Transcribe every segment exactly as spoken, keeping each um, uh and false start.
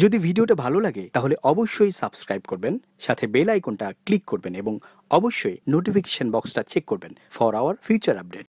যদি ভিডিওটা ভালো লাগে তাহলে অবশ্যই সাবস্ক্রাইব করবেন, সাথে বেল আইকনটা ক্লিক করবেন এবং অবশ্যই নোটিফিকেশন বক্সটা চেক করবেন ফর আওয়ার ফিউচার আপডেট।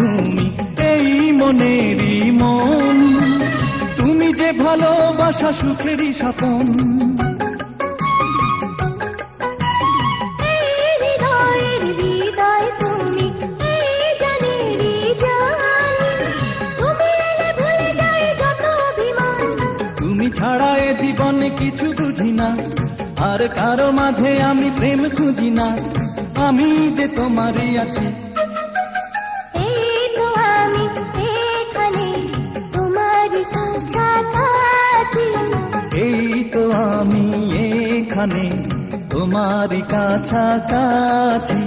তুমি এই মনেরই মন, তুমি যে ভালোবাসা সুখেরই স্বপন, তুমি ছাড়া এ জীবনে কিছু বুঝি না, আর কারো মাঝে আমি প্রেম খুঁজি না, আমি যে তোমারই আছি। तुम्हारी काछा काछी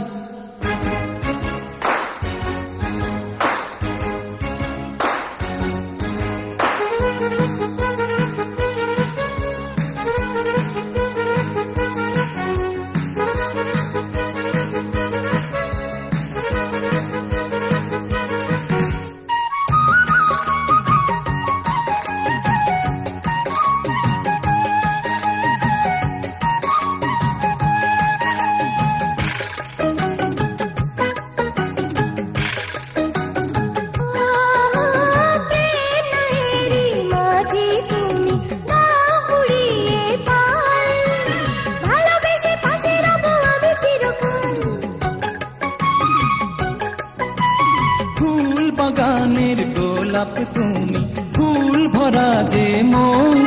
তুমি ফুল ভরা যে মন,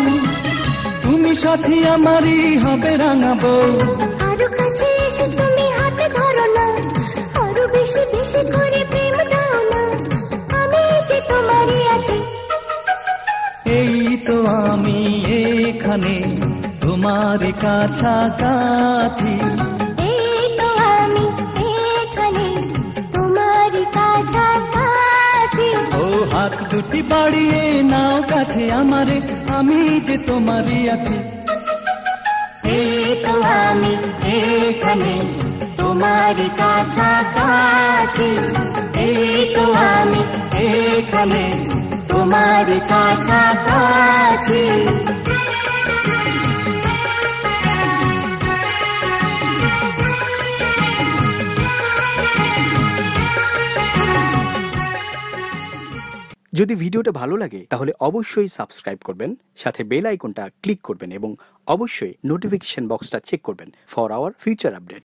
তুমি সাথী আমারই হবে রাঙাবো, আরো কাছে এসে তুমি হাতে ধরো না, আরো বেশি বেশি করে প্রেম দাও না, আমি যে তোমারই আছি। এই তো আমি এখানে তোমার কাছাকাছি, হাত দুটি বাড়িয়ে নাও কাছে আমারে, আমি যে তোমারই আছি। এই তো আমি এখানে তোমারই কাছাকাছি, এই তো আমি এখানে তোমারই কাছাকাছি। যদি ভিডিওটা ভালো লাগে তাহলে অবশ্যই সাবস্ক্রাইব করবেন, সাথে বেল আইকনটা ক্লিক করবেন এবং অবশ্যই নোটিফিকেশন বক্সটা চেক করবেন ফর আওয়ার ফিউচার আপডেট।